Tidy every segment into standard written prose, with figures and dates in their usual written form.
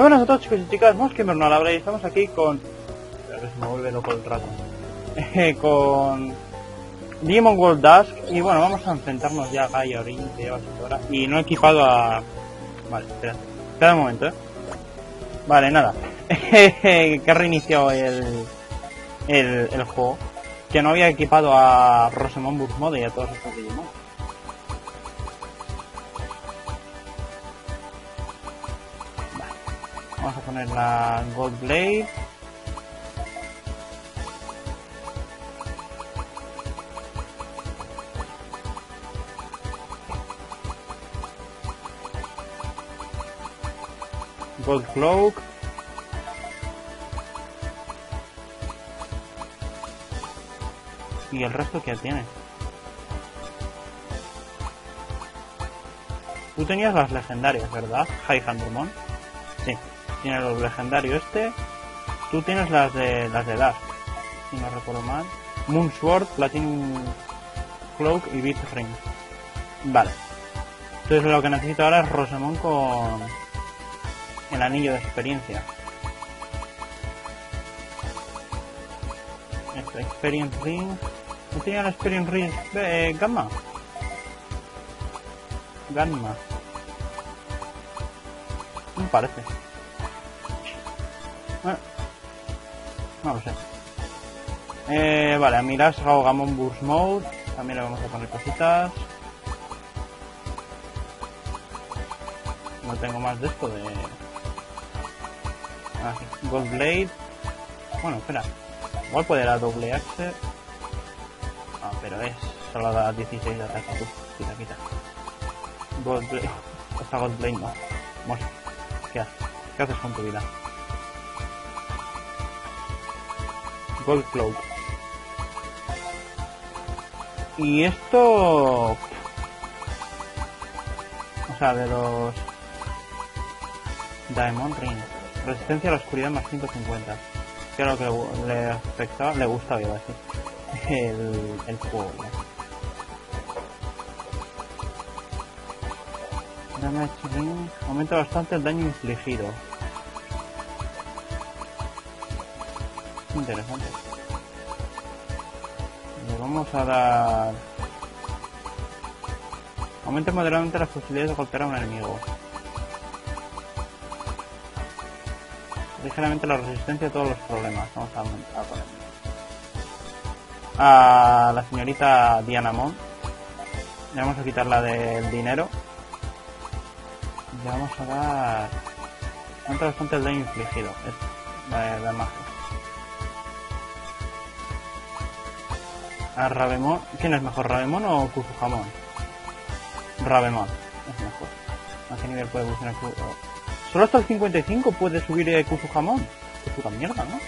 Muy buenas a todos, chicos y chicas, somos Gamer Noalabra y estamos aquí con... A ver si me vuelve loco el rato. Con... Digimon World Dusk, y bueno, vamos a enfrentarnos ya a Gaia Origin, que lleva 7 horas. Y no he equipado a... Vale, espera. Espera un momento, Vale, nada. Que he reiniciado el juego. Que no había equipado a Rosemon Burst Mode y a todos estos Digimon. Vale. Vamos a poner la Gold Blade. Gold Cloak. ¿Y el resto que tiene? Tú tenías las legendarias, ¿verdad? HiAndromon. Sí, tiene los legendarios este. Tú tienes las de Dash, si no recuerdo mal. Moon Sword, Platinum Cloak y Beast Ring. Vale. Entonces lo que necesito ahora es Rosemon con el anillo de experiencia. Este, Experience ring. ¿No tenía el Experience ring gamma? Gamma. No parece. Bueno, no lo sé. Vale, a mirar Goldramon Burst Mode. También le vamos a poner cositas. No tengo más de esto de... Ah, sí. Gold Blade. Bueno, espera. Igual puede dar doble axe. Ah, pero es... Solo da 16 de ataque. Quita, quita. Gold Blade. Esta Gold Blade no. Bueno, ¿qué haces? ¿Qué haces con tu vida? Gold Cloak. Y esto... O sea, de los... Diamond Ring. Resistencia a la oscuridad más 150. Que era lo que le afectaba, le gustaba, iba a decir, el juego. Damage Ring. Aumenta bastante el daño infligido. Interesante. Le vamos a dar... Aumenta moderadamente las posibilidades de golpear a un enemigo. Ligeramente la resistencia a todos los problemas. Vamos a poner a la señorita Dianamon. Le vamos a quitar la del dinero. Le vamos a dar... Aumenta bastante el daño infligido. Es la magia. A Rabemon. ¿Quién es mejor, Rabemon o Kuzuhamon? Rabemon es mejor. ¿A qué nivel puede evolucionar Kuzuhamon? Solo hasta el 55 puede subir Kuzuhamon. Qué puta mierda, ¿no?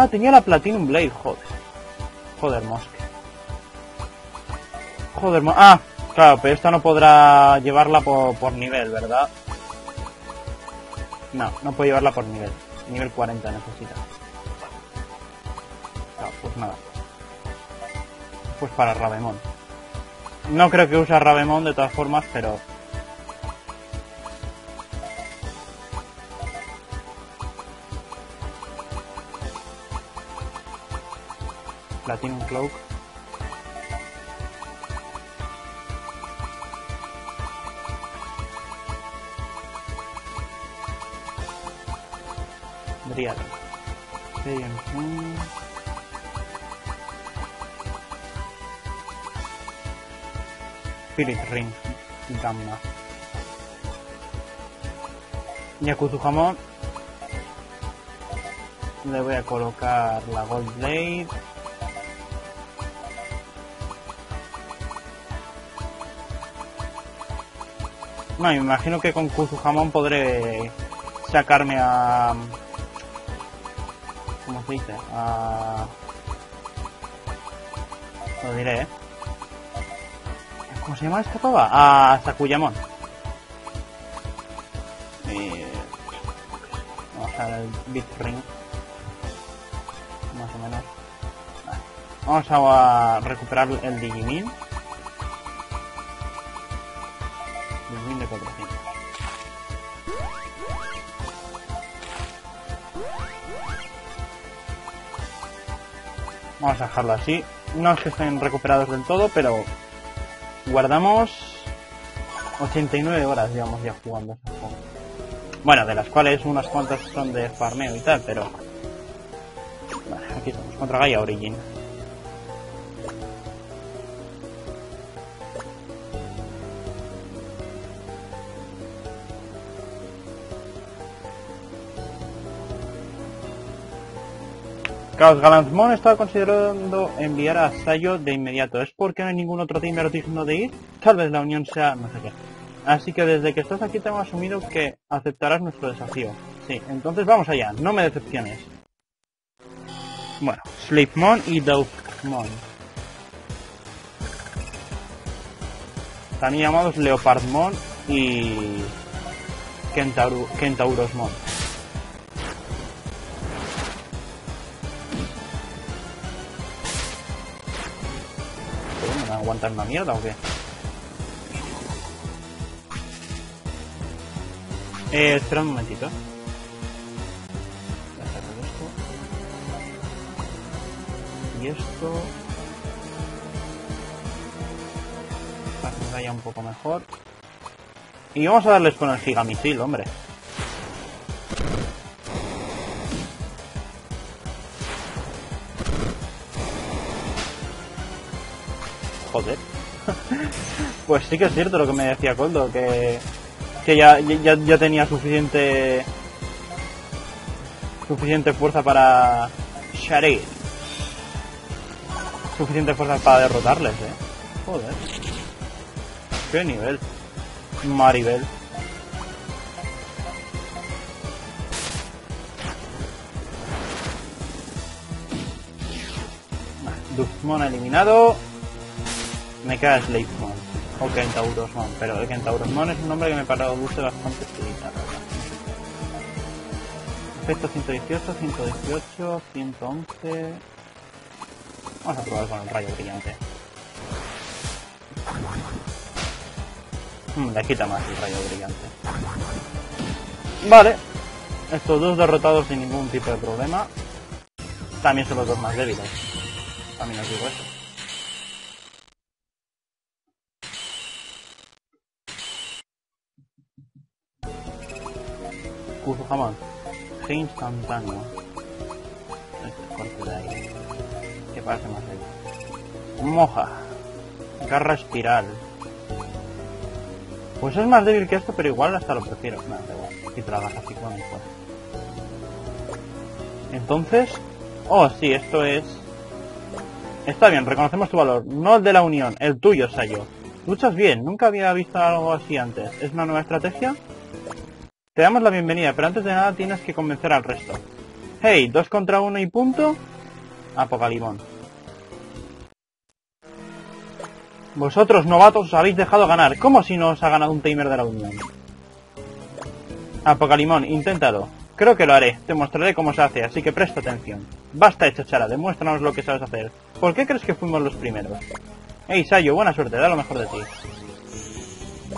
Ah, tenía la Platinum Blade, joder. Joder, mosque. Joder, mosque. Ah, claro, pero esta no podrá llevarla por nivel, ¿verdad? No, no puede llevarla por nivel. Nivel 40 necesita. No, pues nada. Pues para Rabemon. No creo que usa Rabemon de todas formas, pero... Platinum Cloak. Briar. Spirit Ring, gamma. Y a Kuzuhamon le voy a colocar la Gold Blade. No, me imagino que con Kuzuhamon podré sacarme a... ¿Cómo se dice? A... Lo diré, ¿eh? ¿Cómo se llama esta pava? Ah, Sakuyamon. Vamos a ver el Beast Ring. Más o menos. Vale. Vamos a recuperar el Digimin. Vamos a dejarlo así. No es que estén recuperados del todo, pero guardamos 89 horas, digamos, ya jugando ese juego. Bueno, de las cuales unas cuantas son de farmeo y tal, pero... Vale, aquí estamos, contra Gaia Origin. ChaosGallantmon estaba considerando enviar a Sayo de inmediato. Es porque no hay ningún otro Tamer digno de ir. Tal vez la unión sea no sé qué. Así que desde que estás aquí te hemos asumido que aceptarás nuestro desafío. Sí, entonces vamos allá. No me decepciones. Bueno, Sleepmon y Doubtmon. También llamados Leopardmon y Kentaurosmon. ¿Aguantan una mierda o qué? Espera un momentito. Y esto... Para que me vaya un poco mejor. Y vamos a darles con el Giga misil, hombre. Joder. Pues sí que es cierto lo que me decía Coldo, que ya tenía suficiente fuerza para Shari. Suficiente fuerza para derrotarles, Joder. Qué nivel. Maribel. Duxmon eliminado. Me queda Sleepmon o Kentaurosmon, pero el Kentaurosmon es un nombre que me parece bastante estilita, la verdad. Efecto 118, 118, 111... Vamos a probar con el rayo brillante. Le quita más el rayo brillante. Vale. Estos dos derrotados sin ningún tipo de problema. También son los dos más débiles. También os digo eso. Kuzuhamon, G instantáneo. Este corte de ahí. Que parece más débil. Moja. Garra espiral. Pues es más débil que esto, pero igual hasta lo prefiero. Nada, da igual. Quito la garra así con el cuerpo. Entonces... Oh, sí, esto es... Está bien, reconocemos tu valor. No el de la unión, el tuyo, Sayo. Luchas bien, nunca había visto algo así antes. ¿Es una nueva estrategia? Te damos la bienvenida, pero antes de nada tienes que convencer al resto. Hey, 2 contra 1 y punto. Apocalymon. Vosotros, novatos, os habéis dejado ganar. ¿Cómo si no os ha ganado un Tamer de la Unión? Apocalymon, inténtalo. Creo que lo haré. Te mostraré cómo se hace, así que presta atención. Basta de chochara, demuéstranos lo que sabes hacer. ¿Por qué crees que fuimos los primeros? Hey, Sayo, buena suerte, da lo mejor de ti.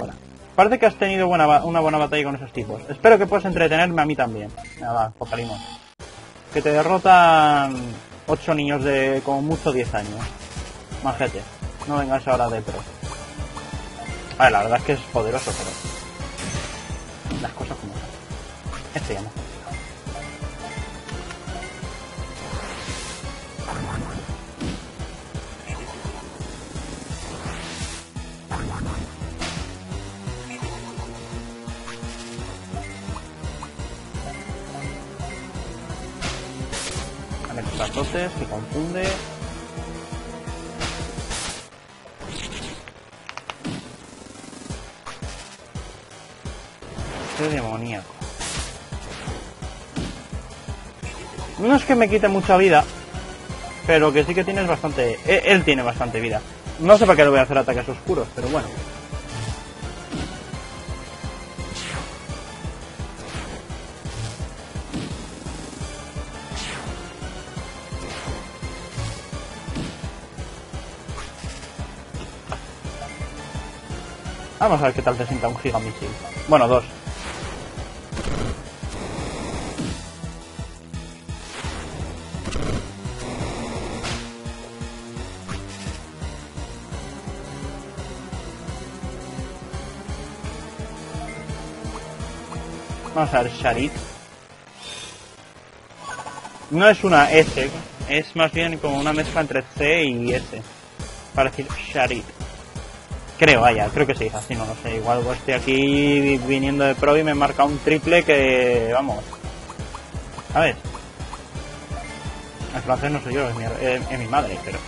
Hola. Parece que has tenido una buena batalla con esos tipos. Espero que puedas entretenerme a mí también. Nada, Apocalymon. Que te derrotan 8 niños de como mucho 10 años. Majete. No vengas ahora de pro. A ver, la verdad es que es poderoso, pero... Las cosas como son. Este ya no. Electrazot que confunde. Qué demoníaco. No es que me quite mucha vida, pero que sí que tienes bastante... Él tiene bastante vida. No sé para qué le voy a hacer ataques oscuros, pero bueno. Vamos a ver qué tal te sienta un Giga misil. Bueno, 2. Vamos a ver, Sharit. No es una S, es más bien como una mezcla entre C y S. Para decir Sharit. Creo, vaya, creo que sí, así no lo sé. Igual estoy aquí viniendo de pro y me marca un triple que... vamos. A ver. El francés no soy yo, es mi madre, pero...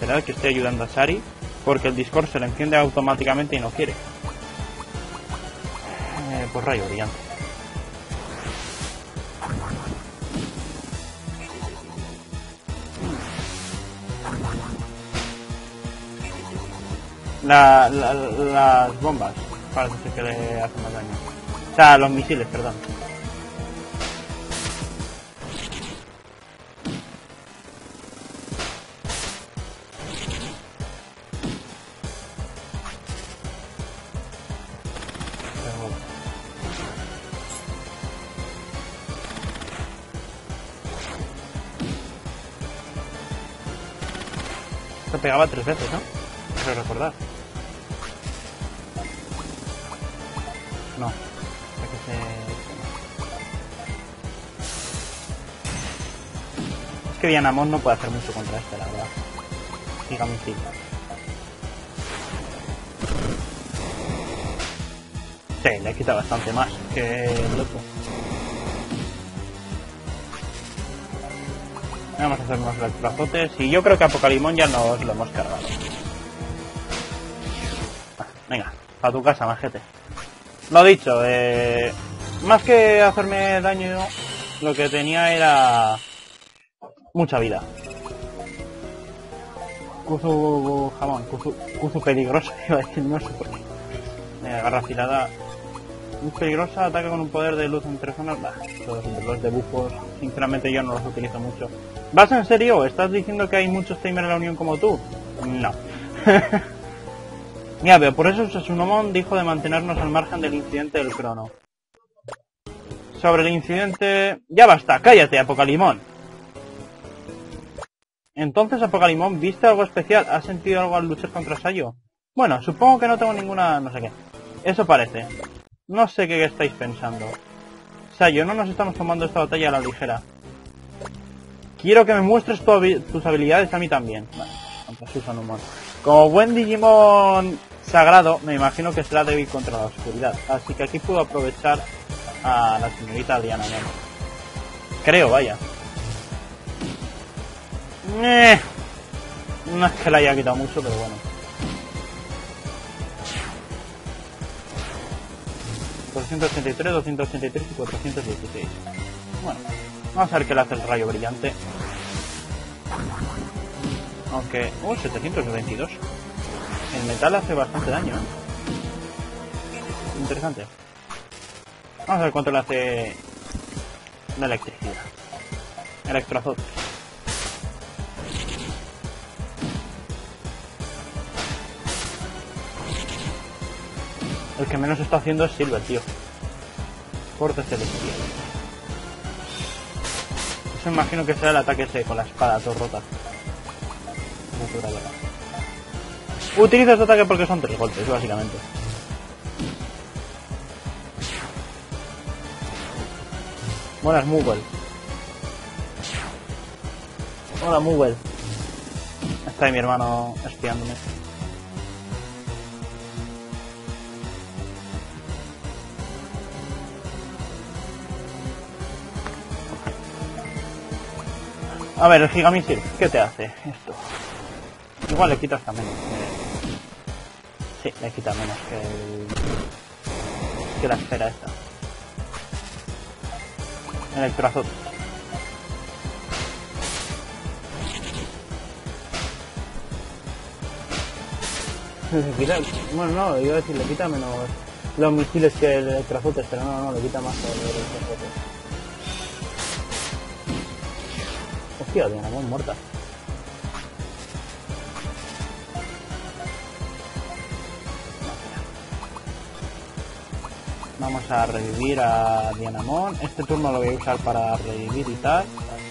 Esperad que esté ayudando a Shari, porque el Discord se le enciende automáticamente y no quiere. Pues rayo brillante. Las bombas parece que le hacen más daño. O sea, los misiles, perdón. Se pegaba 3 veces, ¿no? Creo recordar. No. Es que Dianamon no puede hacer mucho contra este, la verdad. Giga misil. Sí, le quita bastante más que el otro. Vamos a hacer unos electrazotes y yo creo que Apocalymon ya nos lo hemos cargado. Venga, para tu casa, majete. Lo dicho, más que hacerme daño, lo que tenía era mucha vida. Kuzuhamon, Kuzu peligroso, iba a decir, no sé por qué. Garra afilada. Muy peligrosa, ataca con un poder de luz entre zonas. Bah, los dibujos, sinceramente yo no los utilizo mucho. ¿Vas en serio? ¿Estás diciendo que hay muchos Tamer en la Unión como tú? No. Ya veo, por eso Susanoomon dijo de mantenernos al margen del incidente del crono. Sobre el incidente... ¡Ya basta! ¡Cállate, Apocalymon! Entonces, Apocalymon, ¿viste algo especial? ¿Has sentido algo al luchar contra Sayo? Bueno, supongo que no tengo ninguna... no sé qué. Eso parece. No sé qué estáis pensando. Sayo, no nos estamos tomando esta batalla a la ligera. Quiero que me muestres tus habilidades a mí también. Vale, contra Susanoomon. Como buen Digimon sagrado, me imagino que será débil contra la oscuridad. Así que aquí puedo aprovechar a la señorita Dianamon. Creo, vaya. No es que la haya quitado mucho, pero bueno. ...283, 283 y 416... Bueno, vamos a ver qué le hace el rayo brillante. Aunque... ¡Uy! 722... El metal hace bastante daño. Interesante. Vamos a ver cuánto le hace... la electricidad. Electrazot. El que menos está haciendo es Silver, tío. Corte celestial. Eso imagino que será el ataque ese con la espada todo rota. Utiliza este ataque porque son 3 golpes, básicamente. Buenas, Moogle. Hola, Moogle. Está ahí mi hermano espiándome. A ver, el Giga misil, ¿qué te hace esto? Igual le quita hasta menos. Sí, le quita menos que la esfera esta. Electrazot. Bueno, no, iba a decir, le quita menos los misiles que el Electrazot, pero no, le quita más que el Electrazot. Tío, Dianamon muerta. Vamos a revivir a Dianamon. Este turno lo voy a usar para revivir y tal. Vale.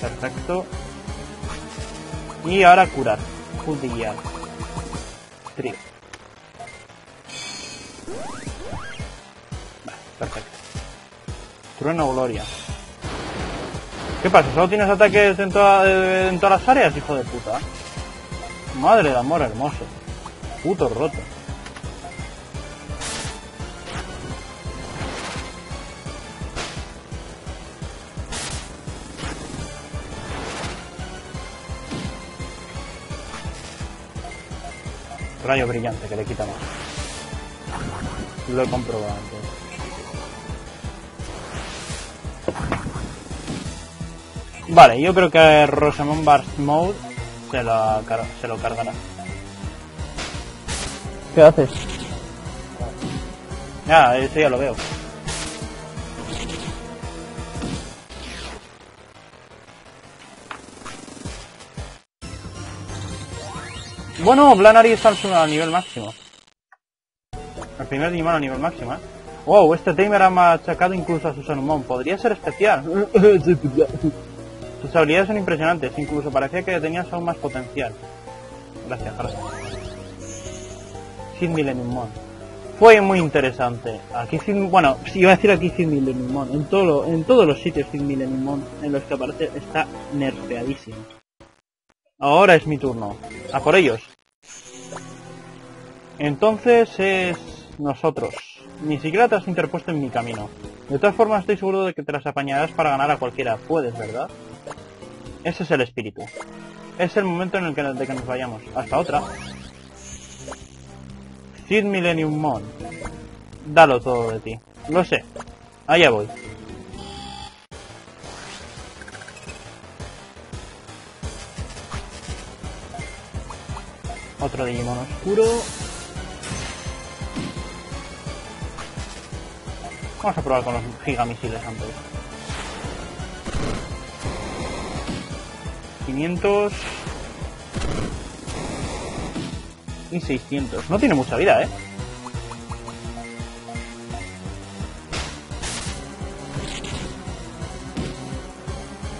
Perfecto. Y ahora curar. Judía. Tri. Vale, perfecto. Trueno Gloria. ¿Qué pasa? ¿Solo tienes ataques en todas las áreas, hijo de puta? Madre de amor hermoso. Puto roto. Rayo brillante, que le quita más. Lo he comprobado antes. Vale, yo creo que Rosemon Burst Mode se lo cargará. ¿Qué haces? Ah, eso ya lo veo. Bueno, Blanary está al nivel máximo. El primer Digimon a nivel máximo, ¿eh? Wow, este Tamer ha machacado incluso a Susanoomon. Podría ser especial. Tus habilidades son impresionantes. Incluso parecía que tenías aún más potencial. Gracias, gracias. Sin Millennium Mon. Fue muy interesante. Aquí sin... Bueno, iba a decir aquí sin Millennium Mon. En todos los sitios sin Millennium Mon en los que aparece está nerfeadísimo. Ahora es mi turno. A por ellos. Entonces es... nosotros. Ni siquiera te has interpuesto en mi camino. De todas formas estoy seguro de que te las apañarás para ganar a cualquiera. Puedes, ¿verdad? Ese es el espíritu. Es el momento en el que, nos vayamos. Hasta otra. Sid Millennium Mon. Dalo todo de ti. Lo sé. Allá voy. Otro Digimon oscuro. Vamos a probar con los Giga misiles antes. 500. Y 600. No tiene mucha vida, ¿eh?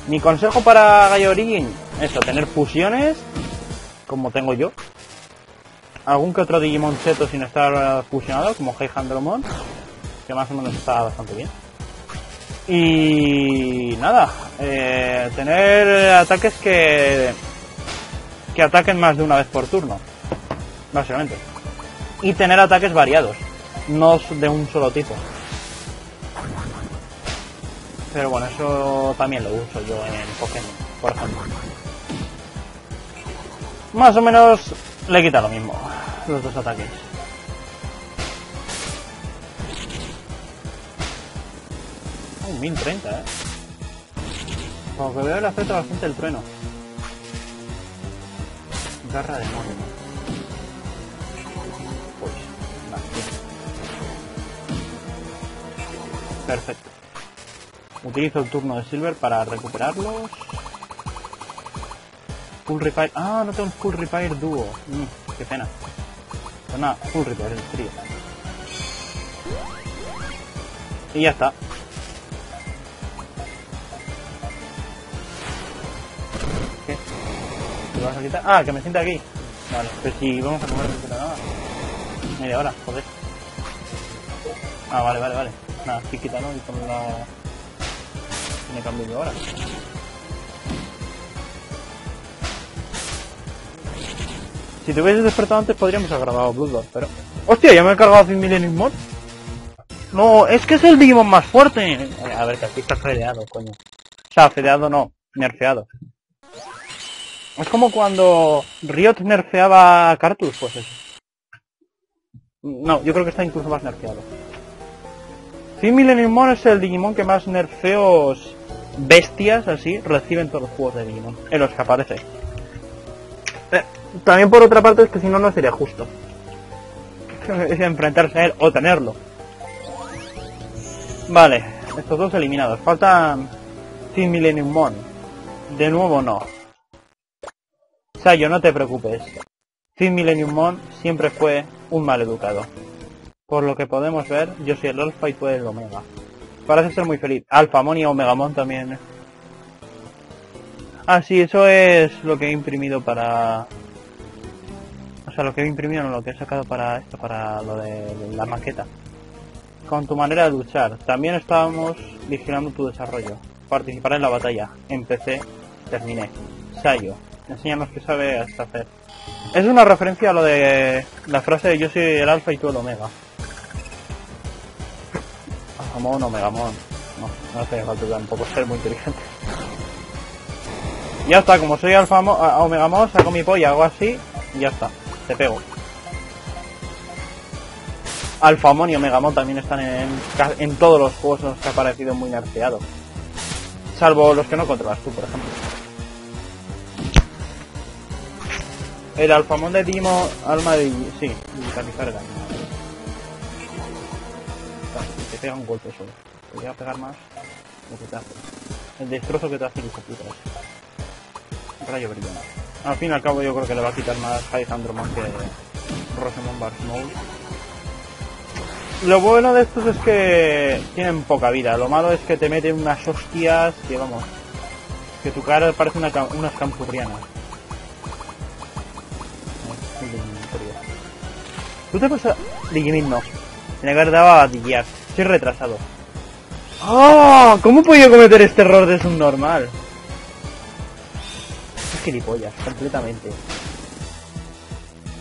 Mi consejo para Gaia Origin. Eso, tener fusiones. Como tengo yo. Algún que otro Digimon cheto sin estar fusionado, como HiAndromon, que más o menos está bastante bien. Y nada, tener ataques que ataquen más de una vez por turno, básicamente. Y tener ataques variados, no de un solo tipo. Pero bueno, eso también lo uso yo en Pokémon, por ejemplo. Más o menos... Le quita lo mismo, los dos ataques. Oh, 1030, ¿eh? Como que veo le afecta bastante el trueno. Garra de mono. Pues, vale. Perfecto. Utilizo el turno de Silver para recuperarlos. Full Repair... Ah, no tengo un Full Repair dúo. Qué pena. Pero nada, Full Repair, el trío. Y ya está. ¿Qué? ¿Te vas a quitar? Ah, que me sienta aquí. Vale, pero si vamos a comer nada. Media hora, joder. Ah, vale, vale, vale. Nada, sí, quítalo y ponlo la... Me cambio de hora. Si te hubieses despertado antes podríamos haber grabado Bloodbath, pero... ¡Hostia! Ya me he cargado 100 Millennium Mon. No, es que es el Digimon más fuerte. A ver, que aquí está fedeado, coño. O sea, fedeado no, nerfeado. Es como cuando Riot nerfeaba a Karthus, pues eso. No, yo creo que está incluso más nerfeado. 100 Millennium Mon es el Digimon que más nerfeos bestias, así, reciben todos los juegos de Digimon. En los que aparece. También por otra parte es que si no, no sería justo. Es enfrentarse a él o tenerlo. Vale, estos dos eliminados. Faltan 100 Millennium Mon. De nuevo no. Sayo, no te preocupes. 100 Millennium Mon siempre fue un maleducado. Por lo que podemos ver, yo soy el Alpha y tú eres el Omega. Parece ser muy feliz. Alphamon y Omegamon también. Ah, sí, eso es lo que he imprimido para... O sea, lo que he imprimido, no, lo que he sacado para esto, para lo de la maqueta. Con tu manera de luchar. También estábamos vigilando tu desarrollo. Participar en la batalla. Empecé, terminé. Sayo, enséñanos qué sabes hacer. Es una referencia a lo de la frase de yo soy el alfa y tú el omega. Alphamon, Omegamon. No hace falta tampoco ser muy inteligente. Ya está, como soy Alphamon, Omegamon, saco mi polla, hago así y ya está. Te pego. Alphamon y Omegamon también están en todos los juegos en los que ha aparecido muy nerfeados. Salvo los que no controlas tú, por ejemplo. El Alphamon de Digimon, alma de... sí, digitalizar el daño. Te pega un golpe solo. Te voy a pegar más lo que te hace. El destrozo que te hace el computador. Rayo brillante. Al fin y al cabo yo creo que le va a quitar más HiAndromon que Rosemon Burst Mode. Lo bueno de estos es que tienen poca vida. Lo malo es que te meten unas hostias que vamos, que tu cara parece unas campurrianas. ¿Tú te pasas? Digimon no. Tiene que haber dado a Digiar. Soy retrasado. ¡Oh! ¿Cómo he podido cometer este error de subnormal? Es gilipollas, completamente.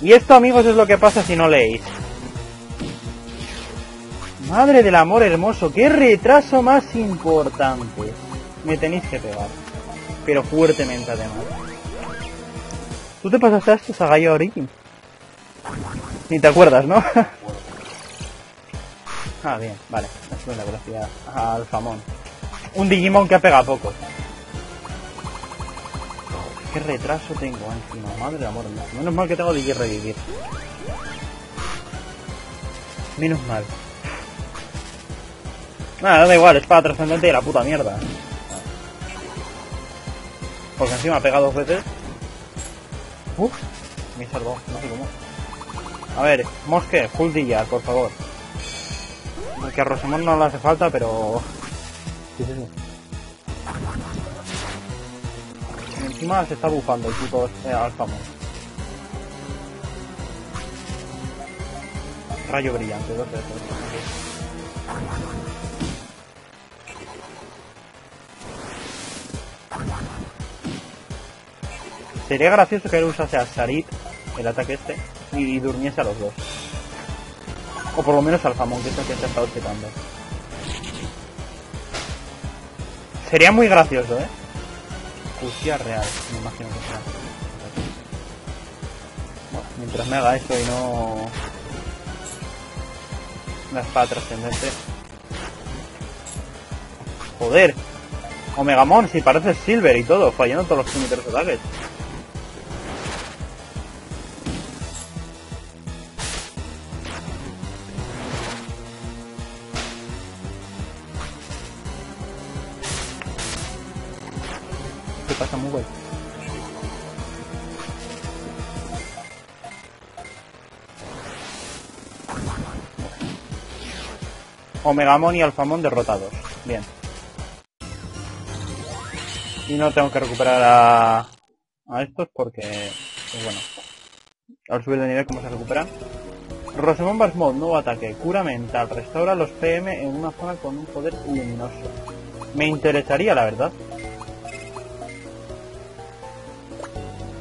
Y esto, amigos, es lo que pasa si no leéis. Madre del amor hermoso, qué retraso más importante. Me tenéis que pegar. Pero fuertemente, además. ¿Tú te pasaste a estos a Gaia Origin? Ni te acuerdas, ¿no? Ah, bien, vale. Es una gracia a Alphamon. Un Digimon que ha pegado poco. Qué retraso tengo encima, madre del amor hermoso. Menos mal que tengo de revivir. Menos mal. Nada, da igual, espada trascendente de la puta mierda. Porque encima ha pegado dos veces. Uff, me he salvado, no sé cómo. A ver, Mosque, full Dillar, por favor. Porque a Rosemon no le hace falta, pero... ¿Qué es eso? Encima se está bufando el tipo Alphamon. Rayo brillante, dos veces. Sería gracioso que él usase a Sarit, el ataque este, y durmiese a los dos. O por lo menos al Alphamon, que es el que se ha estado petando. Sería muy gracioso, ¿eh? Justicia real, me imagino que será. Bueno, mientras me haga esto y no... la espada trascendente. Joder. Omegamon, si parece Silver y todo, fallando todos los primeros ataques. Omegamon y Alphamon derrotados. Bien. Y no tengo que recuperar a estos porque... pues bueno. Al subir de nivel, ¿cómo se recuperan? Rosemon Burst Mode, nuevo ataque. Cura mental. Restaura los PM en una zona con un poder luminoso. Me interesaría, la verdad.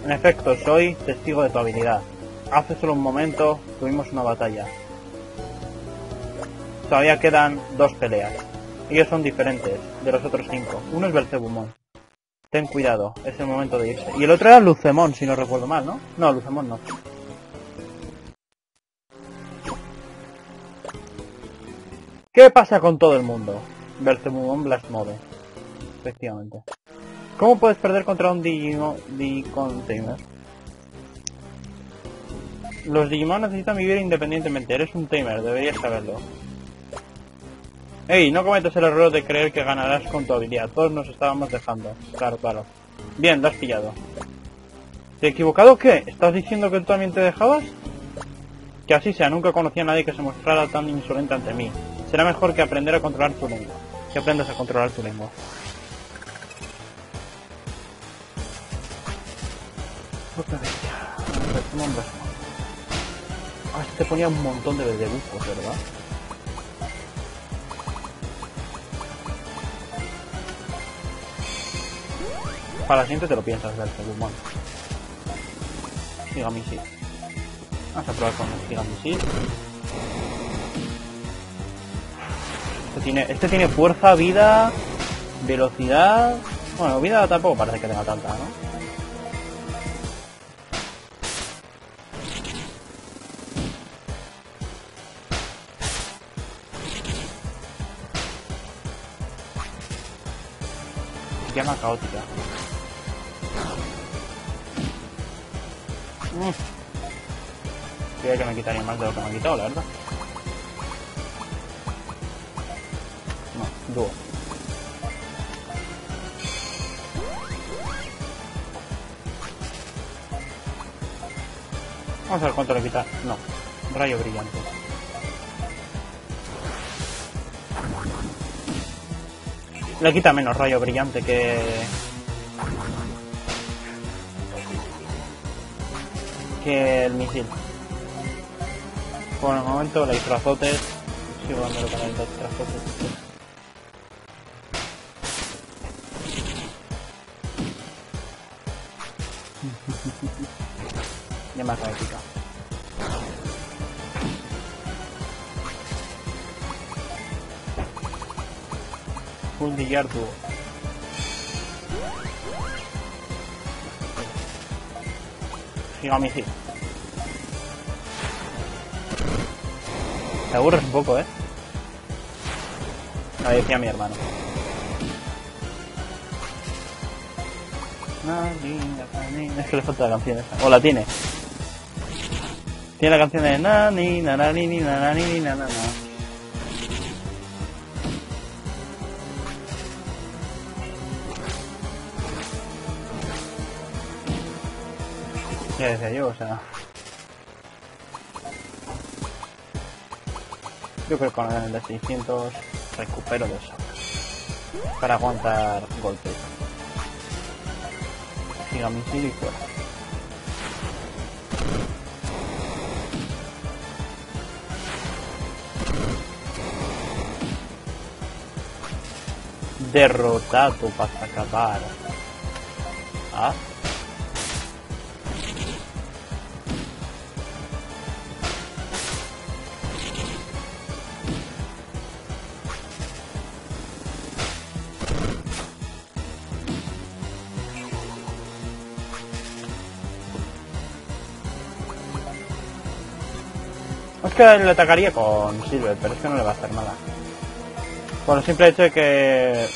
En efecto, soy testigo de tu habilidad. Hace solo un momento tuvimos una batalla. Todavía quedan dos peleas. Ellos son diferentes de los otros cinco. Uno es Belzebumon. Ten cuidado, es el momento de irse. Y el otro era Lucemon, si no recuerdo mal, ¿no? No, Lucemon no. ¿Qué pasa con todo el mundo? Bertamun Blast Model. Efectivamente. ¿Cómo puedes perder contra un Digimon Tamer? Los Digimon necesitan vivir independientemente. Eres un Tamer, deberías saberlo. Ey, no cometas el error de creer que ganarás con tu habilidad. Todos nos estábamos dejando. Claro, claro. Bien, lo has pillado. ¿Te he equivocado o qué? ¿Estás diciendo que tú también te dejabas? Que así sea, nunca conocí a nadie que se mostrara tan insolente ante mí. Será mejor que aprender a controlar tu lengua. Que aprendas a controlar tu lengua. puta de ella. Bertamun Blast Model. Ah, este ponía un montón de bucos, ¿verdad? Para siempre te lo piensas, del Segumon. Giga misil. Vamos a probar con el Giga misil. Este tiene fuerza, vida, velocidad. Bueno, vida tampoco parece que tenga tanta, ¿no? Llama caótica. Creo que me quitaría más de lo que me han quitado, la verdad. No, dúo. Vamos a ver cuánto le quita. No, rayo brillante. Le quita menos rayo brillante que el misil. Por el momento, el Electrazot, sigo dándolo para el Electrazot. De más épica. Un billar dúo. Giga misil. Te aburres un poco, ¿eh? Lo decía mi hermano. Es que le falta la canción esa. O la tiene. Tiene la canción de na ni na na ni na na ni na na. Ya decía yo, o sea. Yo creo que con el de 600 recupero de eso para aguantar golpes. Siga misil y fuera. Derrotado para acabar. Ah. Que le atacaría con Silver, pero es que no le va a hacer nada. Por el simple hecho de que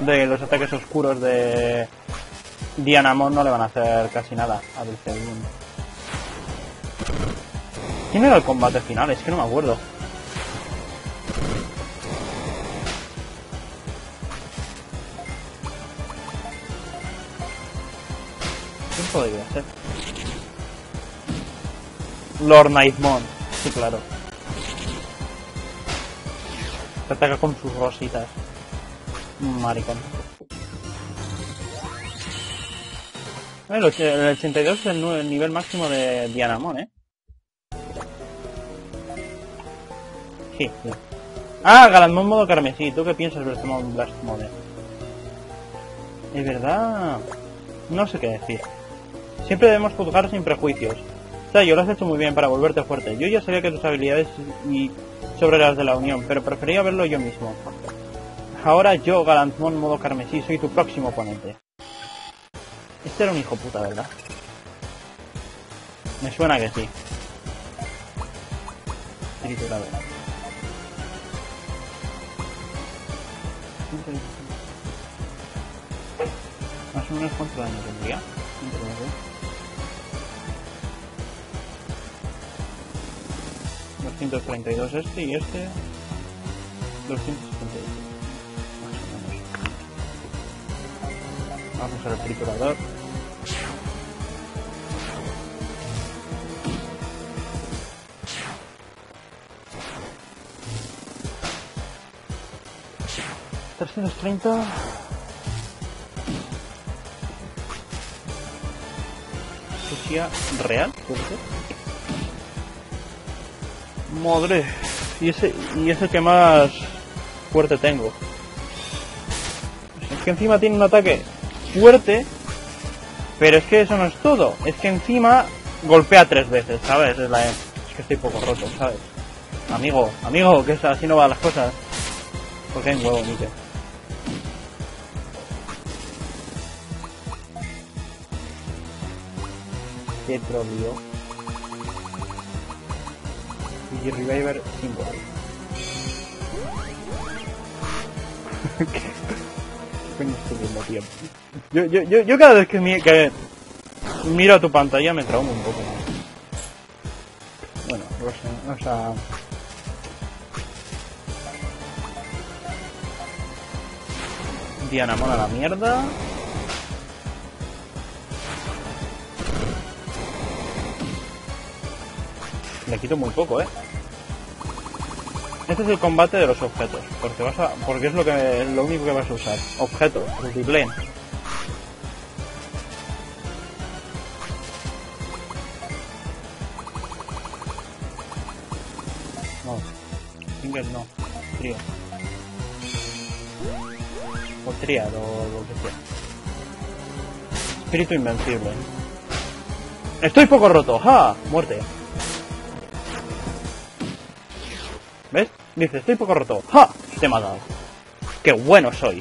de los ataques oscuros de Dianamon no le van a hacer casi nada a Bertamun. ¿Quién era el combate final? Es que no me acuerdo. ¿Quién podría ser? Lord Nightmon. Sí, claro. Se ataca con sus rositas. Maricón. El 82 es el nivel máximo de Dianamon, ¿eh? Sí. Ah, Gallantmon modo carmesí. ¿Tú qué piensas de Demon Blast Model? Es verdad. No sé qué decir. Siempre debemos juzgar sin prejuicios. Yo lo has hecho muy bien para volverte fuerte. Yo ya sabía que tus habilidades y sobre las de la Unión, pero prefería verlo yo mismo. Ahora yo, Gallantmon modo carmesí, soy tu próximo oponente. Este era un hijo puta, ¿verdad? Me suena que sí. Triturado. Más o menos cuánto daño tendría. $232 este y este $278 más o menos. Vamos al triturador. $330. energía real, ¿puede ser? Madre, y es el que más fuerte tengo. Es que encima tiene un ataque fuerte, pero es que eso no es todo. Es que encima golpea 3 veces, ¿sabes? Es que estoy poco roto, ¿sabes? Amigo, que así no van las cosas. Porque hay un huevo, Mike. Qué troleo. Y Reviver 5. ¿Qué estoy viendo, tío? Yo cada vez que miro a tu pantalla me traumo un poco más. Bueno, o sea... Dianamon a la mierda. Le quito muy poco, ¿eh? Este es el combate de los objetos, porque es lo único que vas a usar. Objetos, multiplane. No. Single no. Trío. O triad o lo que sea. Espíritu invencible. Estoy poco roto, ¡ja! Muerte. ¿Ves? Dice, estoy poco roto. ¡Ja! Te he matado. ¡Qué bueno soy!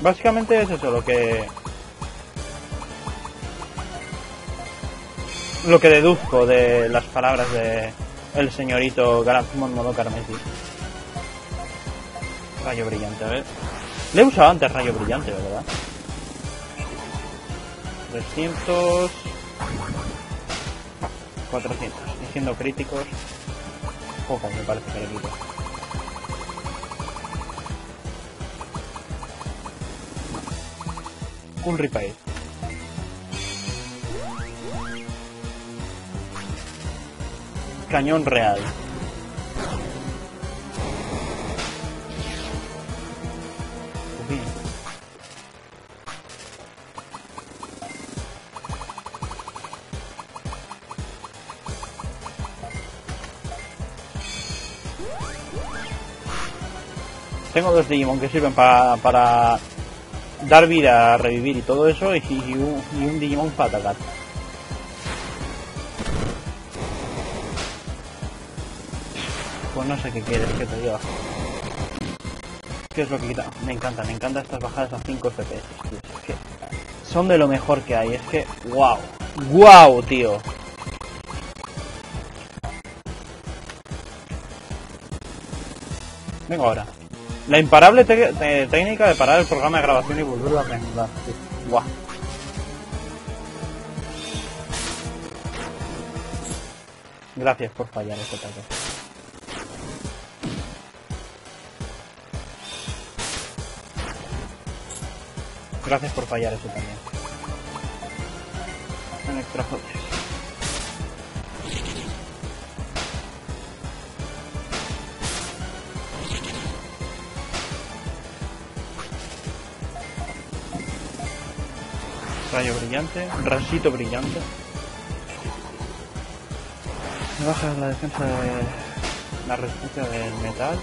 Básicamente es eso lo que deduzco de las palabras de el señorito Gallantmon modo carmesí. Rayo brillante, a ver. Le he usado antes rayo brillante, ¿verdad? 300... 400. Y siendo críticos... Pocos me parece que le quito. Un repair. Cañón real. Tengo 2 Digimon que sirven para dar vida, revivir y todo eso, y un Digimon para atacar. Pues no sé qué quieres que te diga. ¿Qué es lo que quita? Me encantan estas bajadas a 5 FPS. Es que son de lo mejor que hay, es que... ¡Wow! ¡Wow, tío! Vengo ahora. La imparable técnica de parar el programa de grabación y volverlo a reanudar. Sí. Guau. Gracias por fallar este ataque. Gracias por fallar eso también. Electrazot. Rayo brillante, rasito brillante. Me baja la defensa de la resistencia del metal.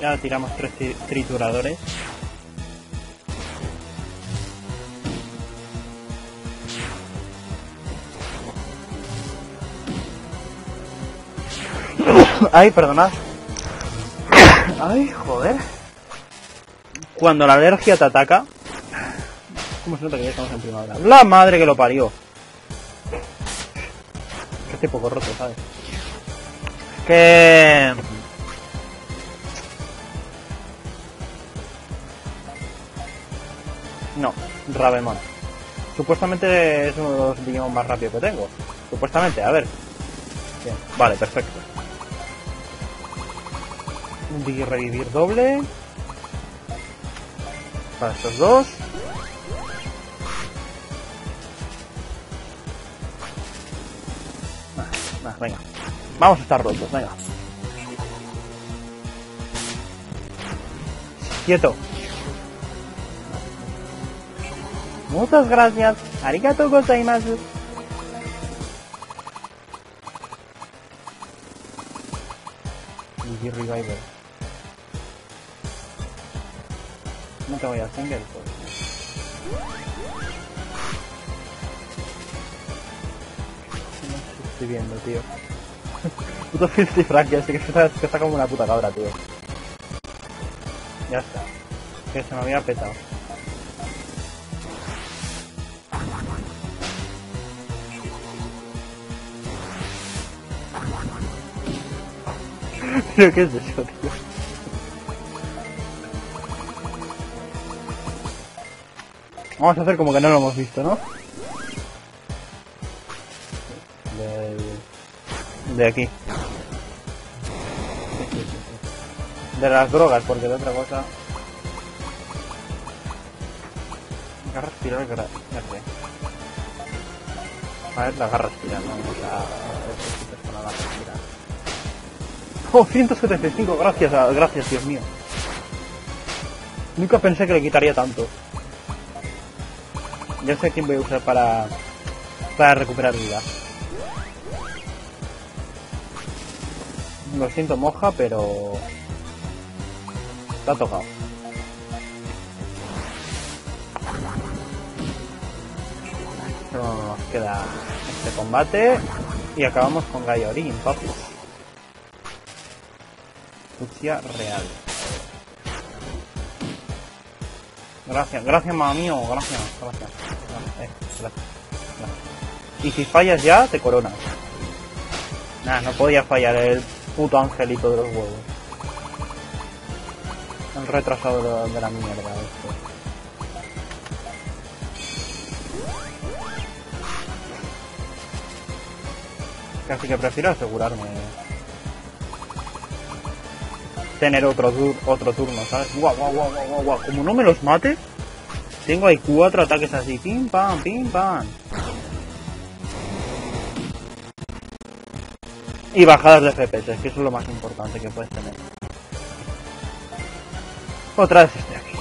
Ya tiramos 3 trituradores. Ay, perdonad. Ay, joder. Cuando la alergia te ataca... ¿Cómo se nota que ya estamos en primavera? ¡La madre que lo parió! Es que estoy poco roto, ¿sabes? Es que... No, Rabemon. Supuestamente es uno de los Digimon más rápidos que tengo. Supuestamente, a ver. Bien, vale, perfecto. Un Digi revivir doble. Para estos dos. Venga, vamos a estar rotos, venga. Quieto. Muchas gracias. Arigatou gozaimasu. Digi Reviver. Nunca voy a hacer el estoy viendo, tío. Puto Filthy Frank, ya sé que está como una puta cabra, tío. Ya está. Que se me había petado. Tío, ¿qué es eso, tío? Vamos a hacer como que no lo hemos visto, ¿no? De aquí. De las drogas, porque de otra cosa... Garra Espiral, ya sé. A ver, la Garra Espiral, no, la Garra Espiral. ¡Oh, 175! Gracias, gracias, Dios mío. Nunca pensé que le quitaría tanto. Ya sé quién voy a usar para recuperar vida. Lo siento, Moja, pero... Te ha tocado. Pero no nos queda este combate y acabamos con Gaia Origin, papi. Lucha real. Gracias, gracias, mamá mío, gracias, gracias. Gracias. Y si fallas ya, te coronas. Nah, no podía fallar el puto angelito de los huevos. El retrasado de la mierda este. Casi que prefiero asegurarme. Tener otro turno, ¿sabes? Guau, guau, guau, guau, guau. Como no me los mate, tengo ahí 4 ataques así. Pim, pam, pim, pam. Y bajadas de FPS, que eso es lo más importante que puedes tener. Otra vez este aquí.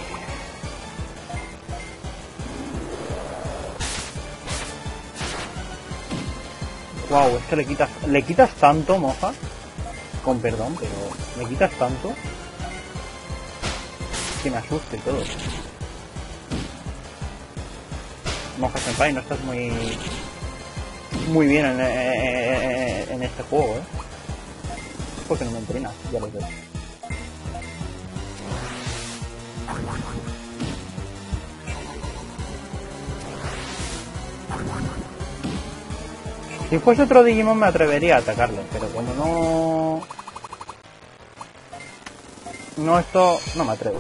Wow, es que le quitas tanto, Moja. Con perdón, pero le quitas tanto que me asuste y todo. Moja Senpai, no estás muy bien en este juego, ¿eh? Porque no me entrenas, ya lo veo. Si fuese otro Digimon me atrevería a atacarle, pero como no esto, no me atrevo.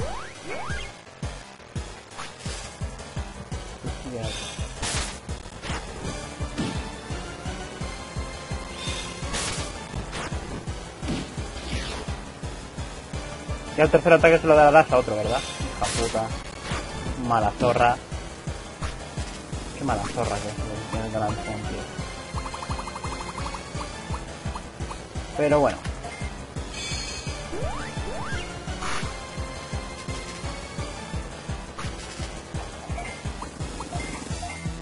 Ya el tercer ataque se lo darás a otro, ¿verdad? Hija puta. Mala zorra. Qué mala zorra que es. Tiene el Gallantmon, tío. Pero bueno.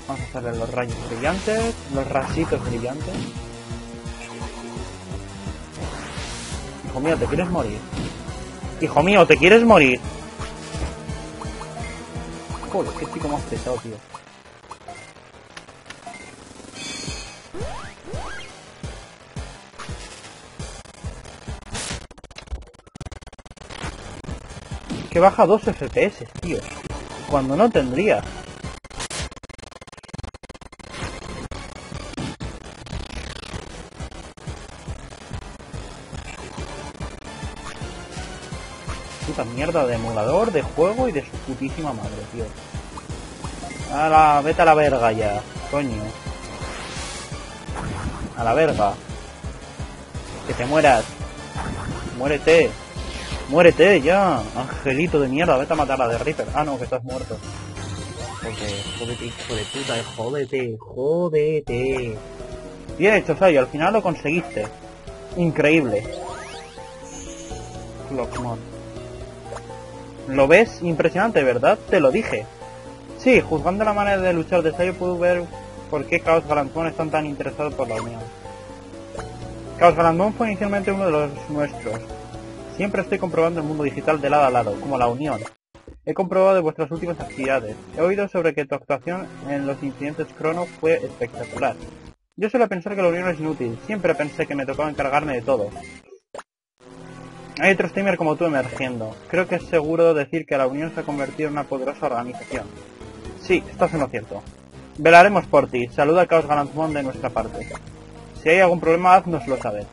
Vamos a hacerle los rayos brillantes. Los rasitos brillantes. Hijo mío, ¿te quieres morir? Hijo mío, ¿te quieres morir? Joder, qué chico más pesado, tío. Que baja 2 FPS, tío. Cuando no tendría. Mierda de emulador, de juego y de su putísima madre, tío. ¡Hala! Vete a la verga ya, coño. A la verga. Que te mueras. Muérete. Muérete ya, angelito de mierda. Vete a matar a The Reaper. Ah, no, que estás muerto. Porque, jódete, hijo de puta, jódete, jódete. Bien hecho, Sayo, al final lo conseguiste. Increíble. Clockmon. Lo ves impresionante, ¿verdad? Te lo dije. Sí, juzgando la manera de luchar de Sayo puedo ver por qué ChaosGallantmon están tan interesados por la unión. ChaosGallantmon fue inicialmente uno de los nuestros. Siempre estoy comprobando el mundo digital de lado a lado, como la unión. He comprobado de vuestras últimas actividades. He oído sobre que tu actuación en los incidentes crono fue espectacular. Yo suelo pensar que la unión es inútil. Siempre pensé que me tocaba encargarme de todo. Hay otros Tamer como tú emergiendo. Creo que es seguro decir que la unión se ha convertido en una poderosa organización. Sí, estás en lo cierto. Velaremos por ti. Saluda a ChaosGallantmon de nuestra parte. Si hay algún problema, haznoslo saber.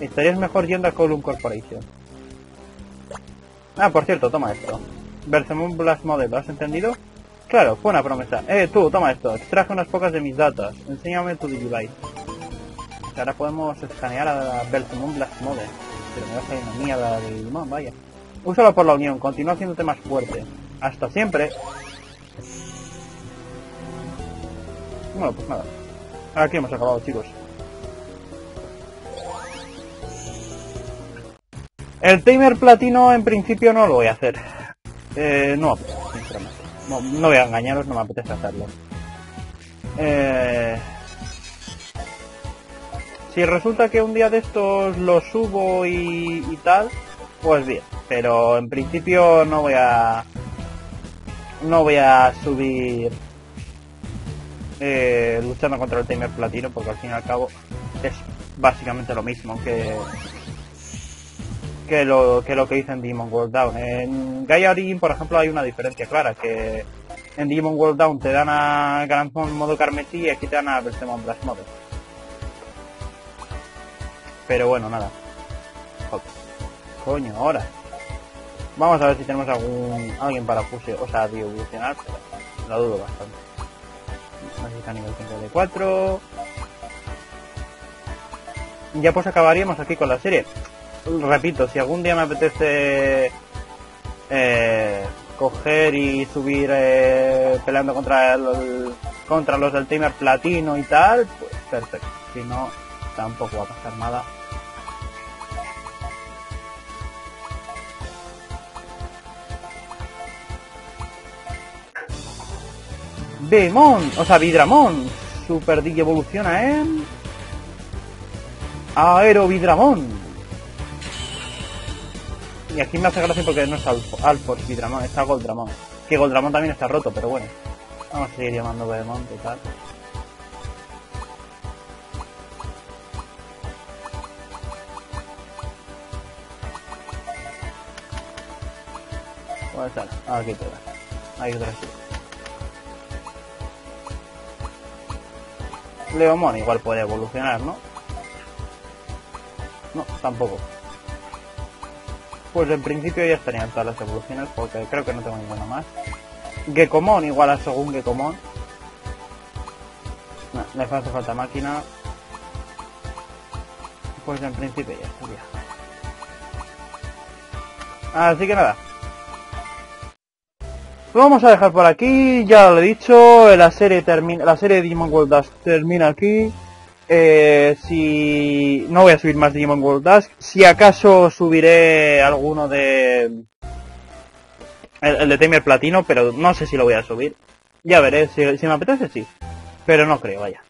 Estarías mejor yendo a Column Corporation. Ah, por cierto, toma esto. Bertamun Blast Model, ¿lo has entendido? Claro, fue una promesa. Tú, toma esto. Extraje unas pocas de mis datas. Enséñame tu Digibyte. Ahora podemos escanear a Bertamun Blast Model. Pero me va a salir una mierda de Digimon, vaya. Úsalo por la unión, continúa haciéndote más fuerte. ¡Hasta siempre! Bueno, pues nada. Aquí hemos acabado, chicos. El Tamer Platino en principio no lo voy a hacer. No, sinceramente. No voy a engañaros, no me apetece hacerlo. Si resulta que un día de estos lo subo y tal, pues bien. Pero en principio no voy a subir luchando contra el Tamer Platino, porque al fin y al cabo es básicamente lo mismo que lo que hice en Digimon World Down. En Gaia Origin, por ejemplo, hay una diferencia clara, que en Digimon World Down te dan a Gallantmon modo carmesí y aquí te dan a Bertamun Blast Model. Pero bueno, nada. Joder. Coño, ahora. Vamos a ver si tenemos alguien para fusionar, o sea, evolucionar, pero lo dudo bastante. Así está a nivel 54. Ya pues acabaríamos aquí con la serie. Repito, si algún día me apetece coger y subir peleando contra los del Tamer Platino y tal, pues perfecto. Si no, tampoco va a pasar nada. Veedramon, Super Dig evoluciona en Aero Veedramon. Y aquí me hace gracia porque no es Alphors Veedramon, está Goldramon. Que Goldramon también está roto, pero bueno. Vamos a seguir llamando Veedramon, total. Pues tal, aquí te va. Hay otra sí. Leomon igual puede evolucionar, ¿no? No, tampoco. Pues en principio ya estarían todas las evoluciones, porque creo que no tengo ninguna más. Gekomon igual a según Gekomon. No, le hace falta máquina. Pues en principio ya estaría. Así que nada. Lo vamos a dejar por aquí, ya lo he dicho, la serie de Digimon World Dusk termina aquí. Si no voy a subir más Digimon World Dusk, si acaso subiré alguno de el de Tamer Platino, pero no sé si lo voy a subir. Ya veré, si me apetece sí, pero no creo, vaya.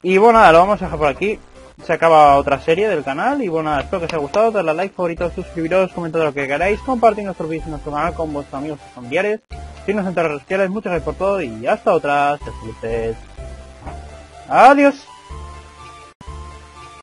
Y bueno, nada, lo vamos a dejar por aquí. Se acaba otra serie del canal y bueno, espero que os haya gustado, dadle a like, favoritos, suscribiros, comentad lo que queráis, compartid nuestros vídeos en nuestro canal con vuestros amigos y familiares, seguidnos en redes sociales, muchas gracias por todo y hasta otras, felices. Adiós.